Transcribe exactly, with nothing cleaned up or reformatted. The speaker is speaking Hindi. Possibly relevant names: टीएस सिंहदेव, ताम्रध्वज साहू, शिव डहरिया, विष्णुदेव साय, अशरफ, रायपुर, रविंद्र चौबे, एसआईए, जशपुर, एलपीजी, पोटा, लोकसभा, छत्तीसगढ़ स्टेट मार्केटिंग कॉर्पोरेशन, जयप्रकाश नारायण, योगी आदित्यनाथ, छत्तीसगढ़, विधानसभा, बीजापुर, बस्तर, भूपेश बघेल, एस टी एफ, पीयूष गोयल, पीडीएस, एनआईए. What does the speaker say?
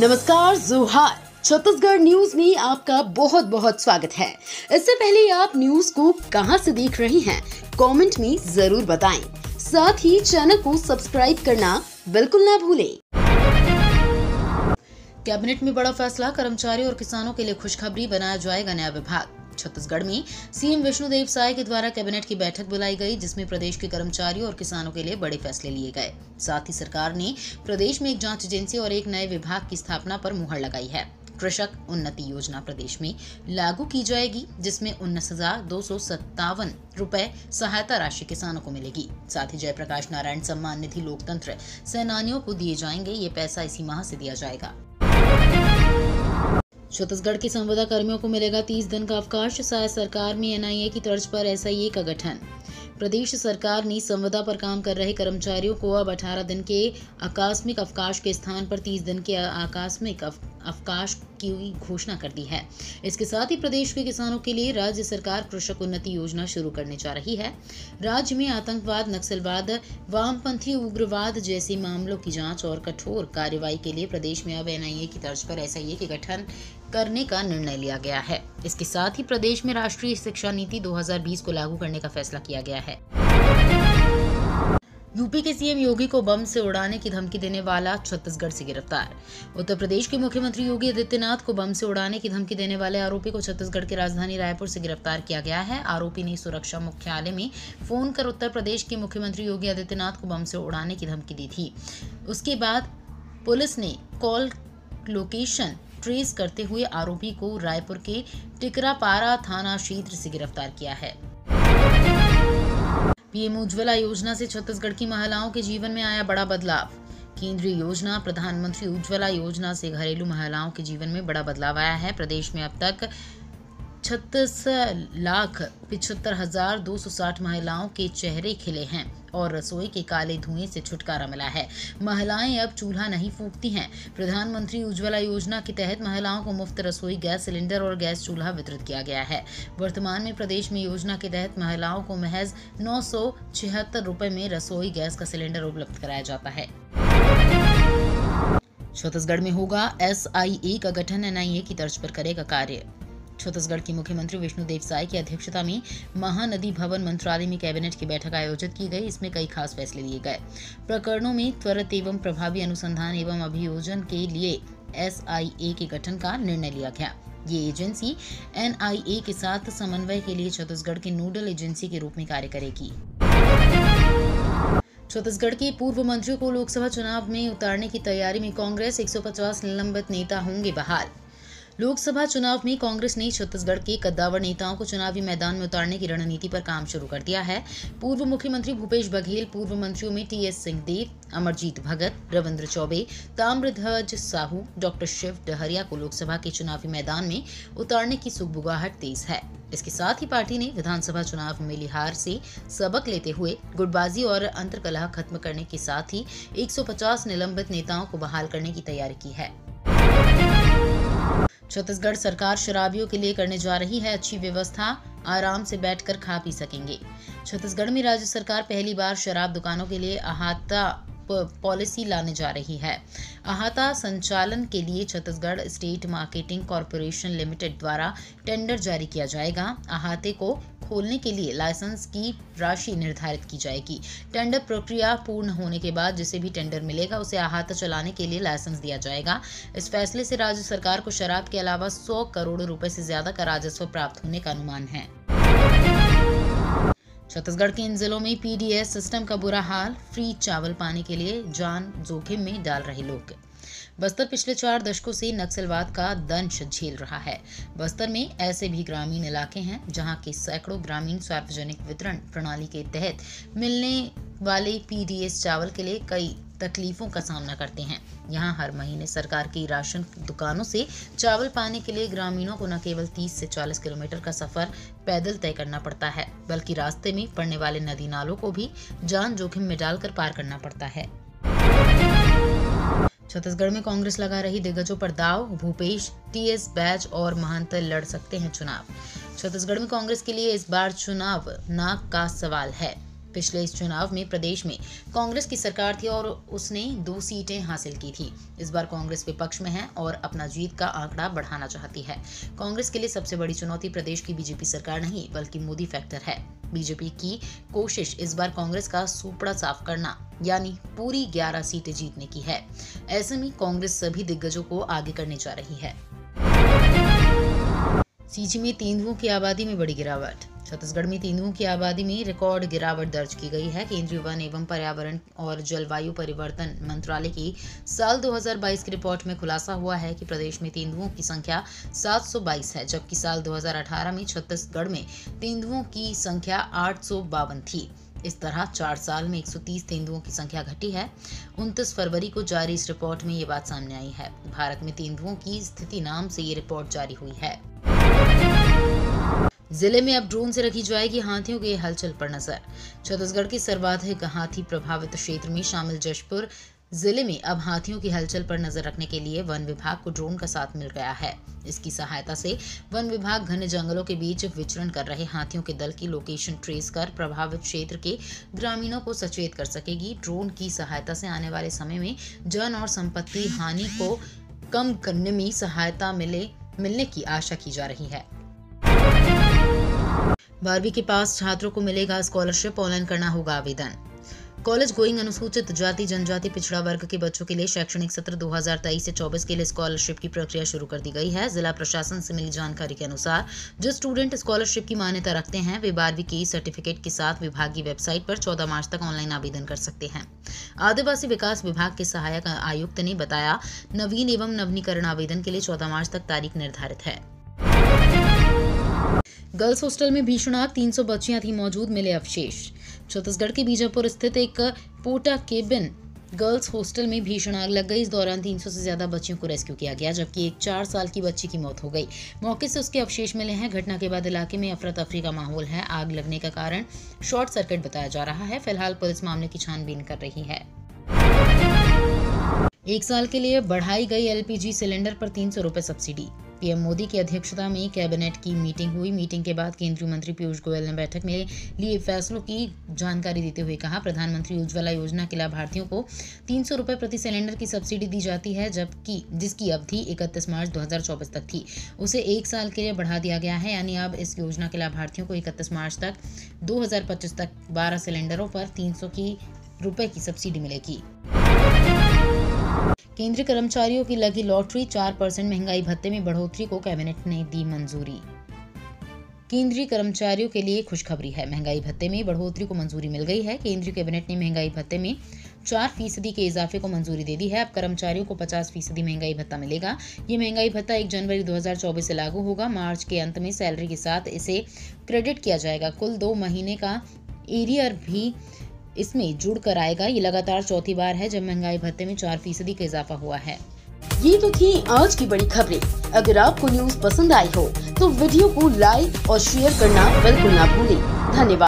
नमस्कार, जोहार। छत्तीसगढ़ न्यूज में आपका बहुत बहुत स्वागत है। इससे पहले आप न्यूज को कहां से देख रहे हैं कमेंट में जरूर बताएं, साथ ही चैनल को सब्सक्राइब करना बिल्कुल ना भूलें। कैबिनेट में बड़ा फैसला, कर्मचारियों और किसानों के लिए खुशखबरी, बनाया जाएगा नया विभाग। छत्तीसगढ़ में सीएम विष्णुदेव साय के द्वारा कैबिनेट की बैठक बुलाई गई, जिसमें प्रदेश के कर्मचारियों और किसानों के लिए बड़े फैसले लिए गए। साथ ही सरकार ने प्रदेश में एक जांच एजेंसी और एक नए विभाग की स्थापना पर मुहर लगाई है। कृषक उन्नति योजना प्रदेश में लागू की जाएगी, जिसमें उन्नीस हजार दो सौ सत्तावन रुपए सहायता राशि किसानों को मिलेगी। साथ ही जयप्रकाश नारायण सम्मान निधि लोकतंत्र सेनानियों को दिए जाएंगे, ये पैसा इसी माह से दिया जाएगा। छत्तीसगढ़ के संविदा कर्मियों को मिलेगा तीस दिन का अवकाश, शायद सरकार में एनआईए की तर्ज पर एसआईए का गठन। प्रदेश सरकार ने संविदा पर काम कर रहे कर्मचारियों को अब अठारह दिन के आकस्मिक अवकाश के स्थान पर तीस दिन के आकस्मिक अवकाश की घोषणा कर दी है। इसके साथ ही प्रदेश के किसानों के लिए राज्य सरकार कृषक उन्नति योजना शुरू करने जा रही है। राज्य में आतंकवाद, नक्सलवाद, वामपंथी उग्रवाद जैसे मामलों की जांच और कठोर कार्रवाई के लिए प्रदेश में अब एनआईए की तर्ज पर एसआईए के गठन करने का निर्णय लिया गया है। इसके साथ ही प्रदेश में राष्ट्रीय शिक्षा नीति दो हजार बीस को लागू करने का फैसला किया गया है। यूपी के सीएम योगी को बम से उड़ाने की धमकी देने वाला छत्तीसगढ़ से गिरफ्तार। उत्तर प्रदेश के मुख्यमंत्री योगी आदित्यनाथ को बम से उड़ाने की धमकी देने वाले आरोपी को छत्तीसगढ़ की राजधानी रायपुर से गिरफ्तार किया गया है। आरोपी ने सुरक्षा मुख्यालय में फोन कर उत्तर प्रदेश के मुख्यमंत्री योगी आदित्यनाथ को बम से उड़ाने की धमकी दी थी। उसके बाद पुलिस ने कॉल लोकेशन ट्रेस करते हुए आरोपी को रायपुर के टिकरापारा थाना क्षेत्र से गिरफ्तार किया है। पीएम उज्ज्वला योजना से छत्तीसगढ़ की महिलाओं के जीवन में आया बड़ा बदलाव। केंद्रीय योजना प्रधानमंत्री उज्ज्वला योजना से घरेलू महिलाओं के जीवन में बड़ा बदलाव आया है। प्रदेश में अब तक छत्तीस लाख पिछहत्तर हजार दो सौ साठ महिलाओं के चेहरे खिले हैं और रसोई के काले धुएं से छुटकारा मिला है। महिलाएं अब चूल्हा नहीं फूकती हैं। प्रधानमंत्री उज्ज्वला योजना के तहत महिलाओं को मुफ्त रसोई गैस सिलेंडर और गैस चूल्हा वितरित किया गया है। वर्तमान में प्रदेश में योजना के तहत महिलाओं को महज नौ सौ छिहत्तर रुपये में रसोई गैस का सिलेंडर उपलब्ध कराया जाता है। छत्तीसगढ़ में होगा एसआईए का गठन, एनआईए की तर्ज पर करेगा कार्य। छत्तीसगढ़ की मुख्यमंत्री विष्णुदेव साय की अध्यक्षता में महानदी भवन मंत्रालय में कैबिनेट की बैठक आयोजित की गई। इसमें कई खास फैसले लिए गए। प्रकरणों में त्वरित एवं प्रभावी अनुसंधान एवं अभियोजन के लिए एसआईए के गठन का निर्णय लिया गया। ये एजेंसी एनआईए के साथ समन्वय के लिए छत्तीसगढ़ की नोडल एजेंसी के रूप में कार्य करेगी। छत्तीसगढ़ के पूर्व मंत्रियों को लोकसभा चुनाव में उतारने की तैयारी में कांग्रेस, एक सौ पचास निलंबित नेता होंगे बहाल। लोकसभा चुनाव में कांग्रेस ने छत्तीसगढ़ के कद्दावर नेताओं को चुनावी मैदान में उतारने की रणनीति पर काम शुरू कर दिया है। पूर्व मुख्यमंत्री भूपेश बघेल, पूर्व मंत्रियों में टीएस सिंहदेव, अमरजीत भगत, रविंद्र चौबे, ताम्रध्वज साहू, डॉक्टर शिव डहरिया को लोकसभा के चुनावी मैदान में उतारने की सुगबुगाहट तेज है। इसके साथ ही पार्टी ने विधानसभा चुनाव में लिहार से सबक लेते हुए गुटबाजी और अंतर्कलह खत्म करने के साथ ही एक सौ पचास निलंबित नेताओं को बहाल करने की तैयारी की है। छत्तीसगढ़ सरकार शराबियों के लिए करने जा रही है अच्छी व्यवस्था, आराम से बैठकर खा पी सकेंगे। छत्तीसगढ़ में राज्य सरकार पहली बार शराब दुकानों के लिए अहाता पॉलिसी लाने जा रही है। अहाता संचालन के लिए छत्तीसगढ़ स्टेट मार्केटिंग कॉर्पोरेशन limited द्वारा टेंडर जारी किया जाएगा। अहाते को खोलने के लिए लाइसेंस की राशि निर्धारित की जाएगी। टेंडर प्रक्रिया पूर्ण होने के बाद जिसे भी टेंडर मिलेगा उसे अहाता चलाने के लिए लाइसेंस दिया जाएगा। इस फैसले से राज्य सरकार को शराब के अलावा सौ करोड़ रुपए से ज्यादा का राजस्व प्राप्त होने का अनुमान है। छत्तीसगढ़ के इन जिलों में पीडीएस सिस्टम का बुरा हाल, फ्री चावल पाने के लिए जान जोखिम में डाल रहे लोग। बस्तर पिछले चार दशकों से नक्सलवाद का दंश झेल रहा है। बस्तर में ऐसे भी ग्रामीण इलाके हैं जहां के सैकड़ों ग्रामीण सार्वजनिक वितरण प्रणाली के तहत मिलने वाले पीडीएस चावल के लिए कई तकलीफों का सामना करते हैं। यहां हर महीने सरकार की राशन दुकानों से चावल पाने के लिए ग्रामीणों को न केवल तीस से चालीस किलोमीटर का सफर पैदल तय करना पड़ता है, बल्कि रास्ते में पड़ने वाले नदी नालों को भी जान जोखिम में डालकर पार करना पड़ता है। छत्तीसगढ़ में कांग्रेस लगा रही दिग्गजों पर दाव, भूपेश, टीएस बैच और महंत लड़ सकते हैं चुनाव। छत्तीसगढ़ में कांग्रेस के लिए इस बार चुनाव नाक का सवाल है। पिछले इस चुनाव में प्रदेश में कांग्रेस की सरकार थी और उसने दो सीटें हासिल की थी। इस बार कांग्रेस विपक्ष में है और अपना जीत का आंकड़ा बढ़ाना चाहती है। कांग्रेस के लिए सबसे बड़ी चुनौती प्रदेश की बीजेपी सरकार नहीं बल्कि मोदी फैक्टर है। बीजेपी की कोशिश इस बार कांग्रेस का सूपड़ा साफ करना यानी पूरी ग्यारह सीटें जीतने की है। ऐसे में कांग्रेस सभी दिग्गजों को आगे करने जा रही है। सीजी में तेंदुओं की आबादी में बड़ी गिरावट। छत्तीसगढ़ में तेंदुओं की आबादी में रिकॉर्ड गिरावट दर्ज की गई है। केंद्रीय वन एवं पर्यावरण और जलवायु परिवर्तन मंत्रालय की साल दो हज़ार बाईस की रिपोर्ट में खुलासा हुआ है कि प्रदेश में तेंदुओं की संख्या सात सौ बाईस है, जबकि साल दो हज़ार अठारह में छत्तीसगढ़ में तेंदुओं की संख्या आठ सौ बावन थी। इस तरह चार साल में एक सौ तीस तेंदुओं की संख्या घटी है। उनतीस फरवरी को जारी इस रिपोर्ट में ये बात सामने आई है। भारत में तेंदुओं की स्थिति नाम से ये रिपोर्ट जारी हुई है। जिले में अब ड्रोन से रखी जाएगी हाथियों के हलचल पर नजर। छत्तीसगढ़ के सर्वाधिक हाथी प्रभावित क्षेत्र में शामिल जशपुर जिले में अब हाथियों की हलचल पर नजर रखने के लिए वन विभाग को ड्रोन का साथ मिल गया है। इसकी सहायता से वन विभाग घने जंगलों के बीच विचरण कर रहे हाथियों के दल की लोकेशन ट्रेस कर प्रभावित क्षेत्र के ग्रामीणों को सचेत कर सकेगी। ड्रोन की सहायता से आने वाले समय में जन और संपत्ति हानि को कम करने में सहायता मिले मिलने की आशा की जा रही है। बारहवीं के पास छात्रों को मिलेगा स्कॉलरशिप, ऑनलाइन करना होगा आवेदन। कॉलेज गोइंग अनुसूचित जाति जनजाति पिछड़ा वर्ग के बच्चों के लिए शैक्षणिक सत्र दो हज़ार तेईस से चौबीस के लिए स्कॉलरशिप की प्रक्रिया शुरू कर दी गई है। जिला प्रशासन से मिली जानकारी के अनुसार जो स्टूडेंट स्कॉलरशिप की मान्यता रखते हैं वे बारहवीं के सर्टिफिकेट के साथ विभागीय वेबसाइट पर चौदह मार्च तक ऑनलाइन आवेदन कर सकते हैं। आदिवासी विकास विभाग के सहायक आयुक्त ने बताया, नवीन एवं नवीनीकरण आवेदन के लिए चौदह मार्च तक तारीख निर्धारित है। गर्ल्स हॉस्टल में भीषण आग, तीन सौ बच्चियां थी मौजूद, मिले अवशेष। छत्तीसगढ़ के बीजापुर स्थित एक पोटा केबिन गर्ल्स हॉस्टल में भीषण आग लग गई। इस दौरान तीन सौ से ज्यादा बच्चियों को रेस्क्यू किया गया, जबकि एक चार साल की बच्ची की मौत हो गई। मौके से उसके अवशेष मिले हैं। घटना के बाद इलाके में अफरा तफरी का माहौल है। आग लगने का कारण शॉर्ट सर्किट बताया जा रहा है। फिलहाल पुलिस मामले की छानबीन कर रही है। एक साल के लिए बढ़ाई गई एलपीजी सिलेंडर पर तीन सौ रुपये सब्सिडी। पीएम मोदी की अध्यक्षता में कैबिनेट की मीटिंग हुई। मीटिंग के बाद केंद्रीय मंत्री पीयूष गोयल ने बैठक में लिए फैसलों की जानकारी देते हुए कहा, प्रधानमंत्री उज्ज्वला योजना के लाभार्थियों को तीन सौ रुपये प्रति सिलेंडर की सब्सिडी दी जाती है, जबकि जिसकी अवधि इकतीस मार्च दो हज़ार चौबीस तक थी। उसे एक साल के लिए बढ़ा दिया गया है, यानी अब इस योजना के लाभार्थियों को इकतीस मार्च तक दो हज़ार पच्चीस तक बारह सिलेंडरों पर तीन सौ की रुपये की सब्सिडी मिलेगी। केंद्रीय कर्मचारियों की लगी लॉटरी, चार परसेंट महंगाई भत्ते में बढ़ोतरी को कैबिनेट ने दी मंजूरी। केंद्रीय कर्मचारियों के लिए खुशखबरी है, महंगाई भत्ते में बढ़ोतरी को मंजूरी मिल गई है। केंद्रीय कैबिनेट ने महंगाई भत्ते में चार फीसदी के इजाफे को मंजूरी दे दी है। अब कर्मचारियों को पचास फीसदी महंगाई भत्ता मिलेगा। ये महंगाई भत्ता एक जनवरी दो हज़ार चौबीस से लागू होगा। मार्च के अंत में सैलरी के साथ इसे क्रेडिट किया जाएगा। कुल दो महीने का एरियर भी इसमें जुड़ कर आएगा। ये लगातार चौथी बार है जब महंगाई भत्ते में चार फीसदी का इजाफा हुआ है। ये तो थी आज की बड़ी खबरें। अगर आपको न्यूज़ पसंद आई हो तो वीडियो को लाइक और शेयर करना बिल्कुल ना भूलें। धन्यवाद।